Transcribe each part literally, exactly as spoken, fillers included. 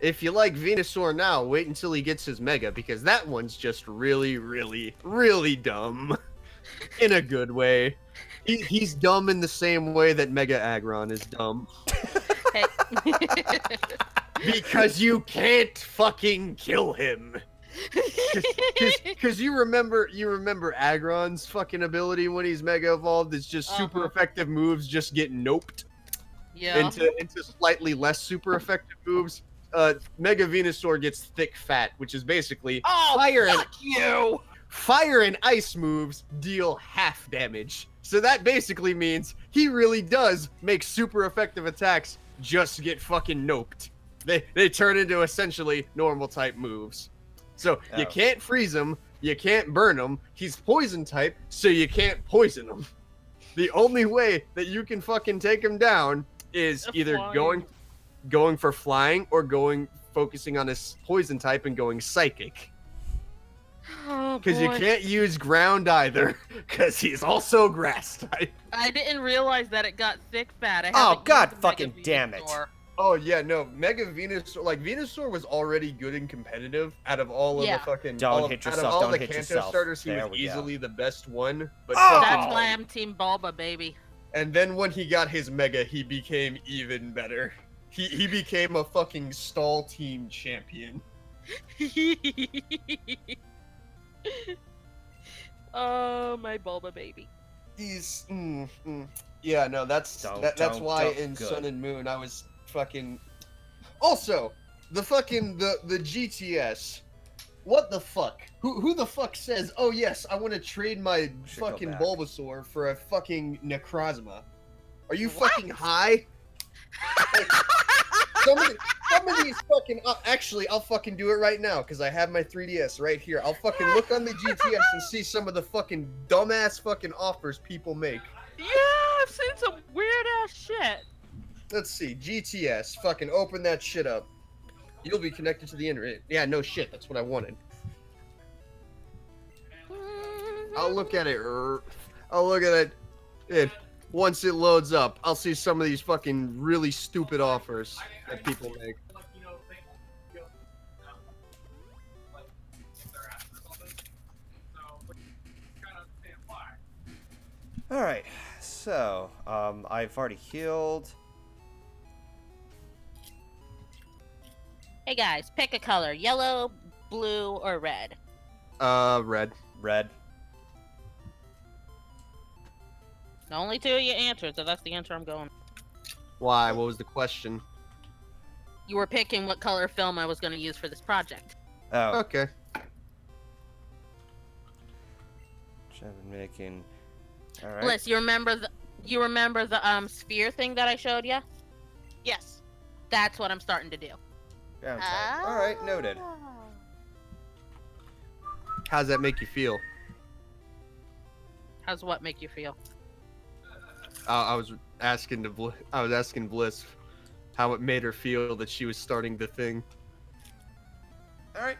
If you like Venusaur now, wait until he gets his Mega, because that one's just really, really, really dumb. In a good way. He, he's dumb in the same way that Mega Aggron is dumb. Because you can't fucking kill him. Because you remember you remember Aggron's fucking ability when he's Mega Evolved. It's just super uh-huh. effective moves just get noped yeah. into, into slightly less super effective moves. Uh, Mega Venusaur gets thick fat, which is basically oh, fire fuck and you! Fire and ice moves deal half damage. So that basically means he really does make super effective attacks just get fucking noped. They they turn into essentially normal type moves. So oh. you can't freeze him, you can't burn him. He's poison type, so you can't poison him. The only way that you can fucking take him down is That's either flying. going going for flying or going focusing on his poison type and going psychic. Oh, because you can't use ground either, because he's also grass type. I didn't realize that it got thick fat. I oh god, fucking damn it! Oh yeah, no, Mega Venusaur, like Venusaur was already good and competitive. Out of all of yeah. the fucking don't all hit of, yourself, out of all don't the hit Kanto yourself. starters, he there was easily go. the best one. But oh! that's why I'm Team Bulba, baby. And then when he got his Mega, he became even better. He he became a fucking stall team champion. Oh my Bulba baby. He's mm, mm. yeah no that's don't, that, that's why in good. Sun and Moon I was fucking. Also, the fucking the the G T S. What the fuck? Who who the fuck says? Oh yes, I want to trade my fucking Bulbasaur for a fucking Necrozma. Are you what? fucking high? Like, some, of the, some of these fucking uh, actually I'll fucking do it right now because I have my three D S right here. I'll fucking look on the G T S and see some of the fucking dumbass fucking offers people make. Yeah, I've seen some weird ass shit. Let's see, G T S, fucking open that shit up. You'll be connected to the internet. Yeah, no shit, that's what I wanted. I'll look at it. I'll look at it. it. Once it loads up, I'll see some of these fucking really stupid offers that people make. All right, so um, I've already healed. Hey guys, pick a color: yellow, blue, or red. Uh, red. Red. The only two of you answered, so that's the answer I'm going. Why? What was the question? You were picking what color film I was going to use for this project. Oh. Okay. Which I've been making. All right. Bliss, you remember the you remember the um sphere thing that I showed you? Yes. That's what I'm starting to do. Okay. Ah. All right, noted. How's that make you feel? How's what make you feel? Uh, I was asking to Bl I was asking Bliss how it made her feel that she was starting the thing. All right.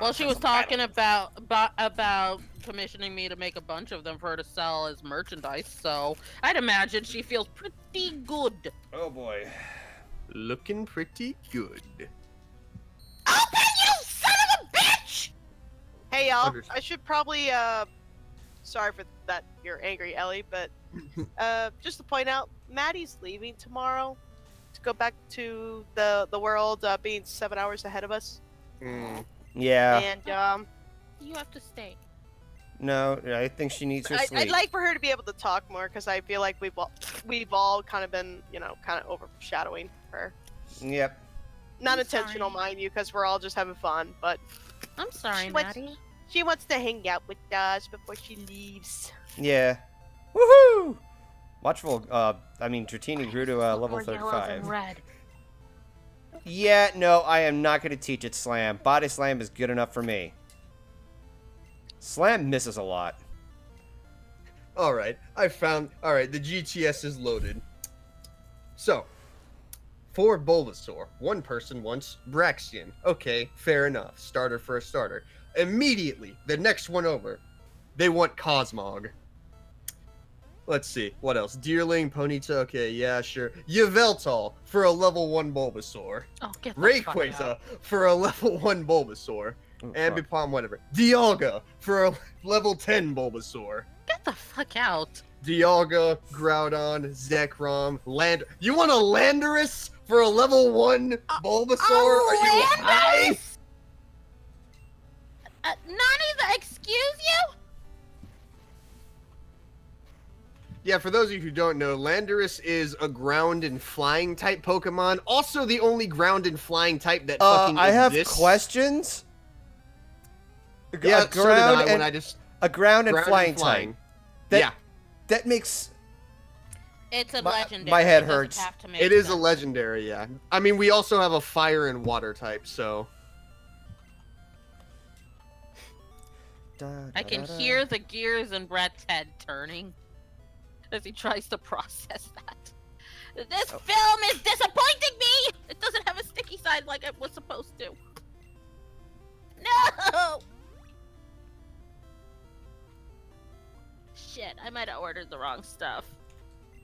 Well, she was talking about about about commissioning me to make a bunch of them for her to sell as merchandise, so I'd imagine she feels pretty good. Oh boy, looking pretty good. Open you son of a bitch! Hey y'all, I should probably uh, sorry for that. You're angry, Ellie, but. Uh, just to point out, Maddie's leaving tomorrow to go back to the the world, uh, being seven hours ahead of us. Mm. Yeah. And um, you have to stay. No, I think she needs her I, sleep. I'd like for her to be able to talk more because I feel like we've all, we've all kind of been, you know, kind of overshadowing her. Yep. Not I'm intentional, sorry. mind you, because we're all just having fun. But I'm sorry, she Maddie. Wants, she wants to hang out with us before she leaves. Yeah. Woohoo! Watchful, uh, I mean, Dratini grew to uh, level thirty-five. Red. Yeah, no, I am not going to teach it Slam. Body Slam is good enough for me. Slam misses a lot. Alright, I found... Alright, the G T S is loaded. So, for Bulbasaur, one person wants Braxian. Okay, fair enough. Starter for a starter. Immediately, the next one over, they want Cosmog. Let's see, what else? Deerling, Ponyta, okay, yeah, sure. Yveltal for a level one Bulbasaur. Oh, get Rayquaza for a level one Bulbasaur. Oh, Ambipom, whatever. Dialga for a level ten Bulbasaur. Get the fuck out. Dialga, Groudon, Zekrom, Land. You want a Landorus for a level one Bulbasaur? Oh, Are you Landorus? Uh, Nani, the, excuse you? Yeah, for those of you who don't know, Landorus is a ground and flying type Pokemon. Also the only ground and flying type that uh, fucking I exists. have questions? Yeah, uh, ground so did I, and, when I just, a ground and ground flying, and flying. type. That, yeah. That makes... It's a my, legendary. My head hurts. It is sense. a legendary, yeah. I mean, we also have a fire and water type, so... Da, da, I can da, da. hear the gears in Brett's head turning as he tries to process that. This oh. film is disappointing me! It doesn't have a sticky side like it was supposed to. No! Shit, I might have ordered the wrong stuff.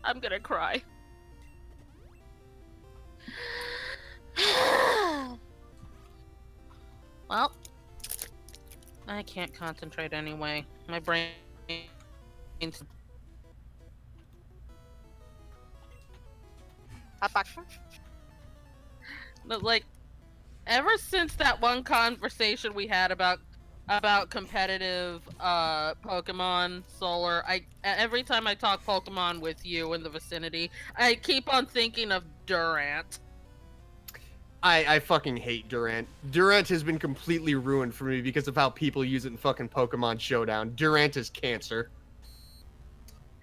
I'm gonna cry. Well, I can't concentrate anyway. My brain... But like, ever since that one conversation we had about about competitive uh, Pokemon Solar, I every time I talk Pokemon with you in the vicinity, I keep on thinking of Durant. I I fucking hate Durant. Durant has been completely ruined for me because of how people use it in fucking Pokemon Showdown. Durant is cancer.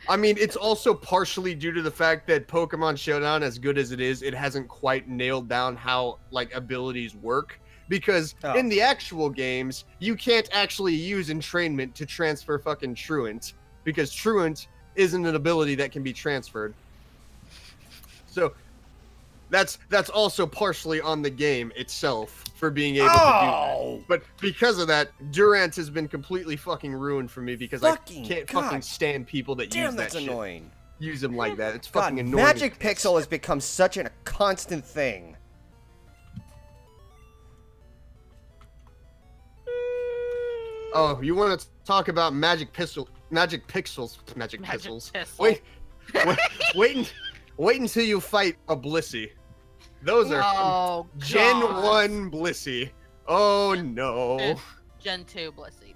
I mean, it's also partially due to the fact that Pokemon Showdown, as good as it is, it hasn't quite nailed down how, like, abilities work. Because oh. in the actual games, you can't actually use entrainment to transfer fucking Truant. Because Truant isn't an ability that can be transferred. So, that's that's also partially on the game itself for being able oh. to do that. But because of that, Durant has been completely fucking ruined for me because fucking I can't God. fucking stand people that Damn, use that that's shit. annoying. Use them like that. It's God, fucking annoying. Magic Pixel has become such a constant thing. Oh, you want to talk about Magic Pixel? Magic Pixels? Magic, magic Pixels? Pistol. Wait, wait, wait. Wait until you fight a Blissey. Those are oh, Gen God. one Blissey. Oh no. It's Gen two Blissey.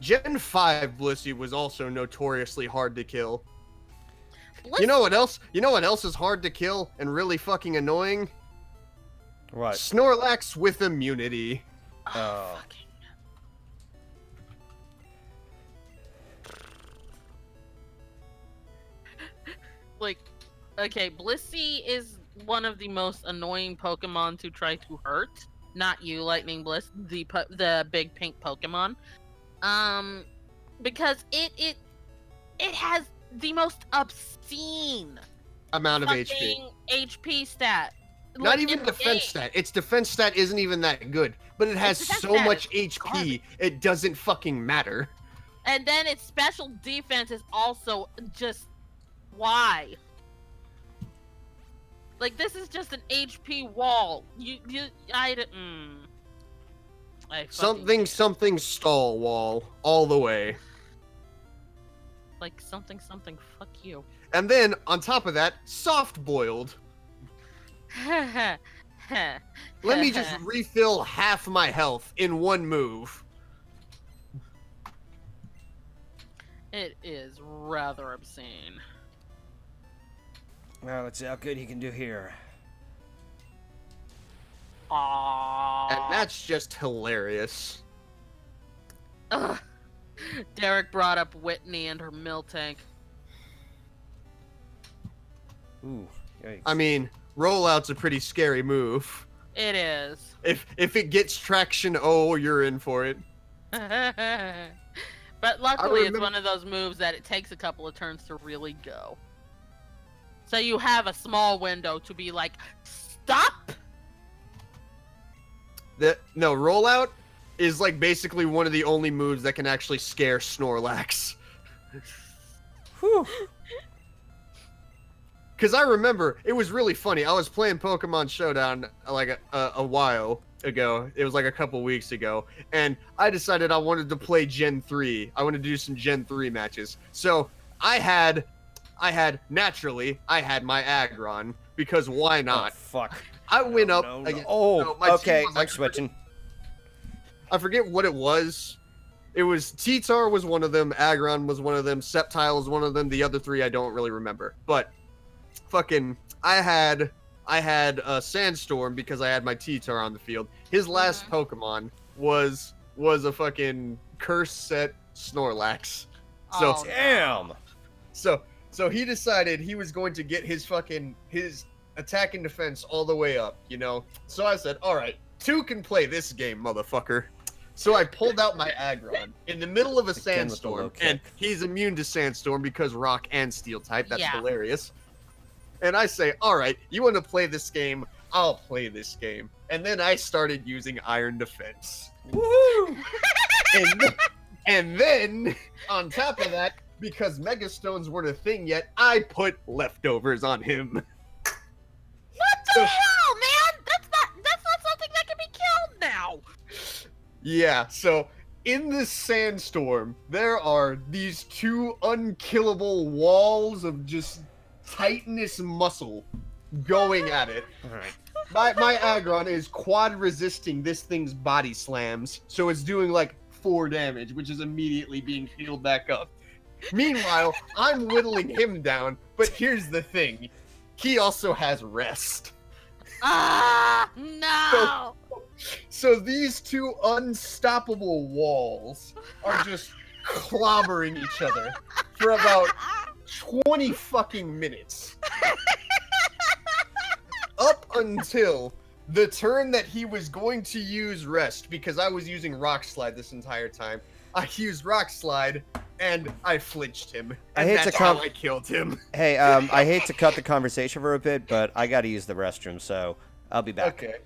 Gen five Blissey was also notoriously hard to kill. Blissey. You know what else? You know what else is hard to kill and really fucking annoying? What? Snorlax with immunity. Oh. oh. Fucking Like, okay, Blissey is one of the most annoying Pokemon to try to hurt. Not you, Lightning Bliss, the po the big pink Pokemon, um, because it it it has the most obscene amount of H P. H P stat. Not like even defense game. stat. Its defense stat isn't even that good, but it has so much H P, garbage. It doesn't fucking matter. And then its special defense is also just. Why? Like, this is just an H P wall. You, you, I didn't. Mm. I something, something stall wall. All the way. Like, something, something, fuck you. And then, on top of that, soft boiled. Let me just refill half my health in one move. It is rather obscene. Now, let's see how good he can do here. Aww. And that's just hilarious. Ugh. Derek brought up Whitney and her Mil-Tank. Ooh, yikes. I mean, rollout's a pretty scary move. It is. If if it gets traction, oh, you're in for it. But luckily, it's one of those moves that it takes a couple of turns to really go. So you have a small window to be like, stop. The no rollout is like basically one of the only moves that can actually scare Snorlax. Whew. Because I remember, it was really funny. I was playing Pokemon Showdown like a, a, a while ago. It was like a couple weeks ago. And I decided I wanted to play Gen three. I wanted to do some Gen three matches. So I had, I had naturally, I had my Aggron. Because why not? Oh, fuck. I no, went up. No, no. Oh, no, my okay. Team was like, I'm switching. I forget what it was. It was T-tar was one of them. Aggron was one of them. Sceptile was one of them. The other three I don't really remember. But... Fucking, I had, I had a Sandstorm because I had my T-tar on the field. His last mm-hmm. Pokemon was was a fucking curse set Snorlax. So oh, damn. So so he decided he was going to get his fucking his attack and defense all the way up, you know. So I said, all right, two can play this game, motherfucker. So I pulled out my Aggron in the middle of a Sandstorm, and he's immune to Sandstorm because rock and steel type. That's yeah. hilarious. And I say, all right, you want to play this game? I'll play this game. And then I started using Iron Defense. Woo! and, th and then, on top of that, because Mega Stones weren't a thing yet, I put leftovers on him. What the so, hell, man? That's not, that's not something that can be killed now. Yeah, so... In this Sandstorm, there are these two unkillable walls of just... Titanous muscle going at it. All right. My, my Aggron is quad resisting this thing's body slams, so it's doing like four damage, which is immediately being healed back up. Meanwhile, I'm whittling him down, but here's the thing. He also has rest. Ah, no! So, so these two unstoppable walls are just clobbering each other for about... twenty fucking minutes. Up until the turn that he was going to use rest, because I was using rock slide this entire time. I used rock slide and I flinched him. I hate that's to how I killed him. Hey, um, I hate to cut the conversation for a bit, but I gotta use the restroom, so I'll be back. Okay.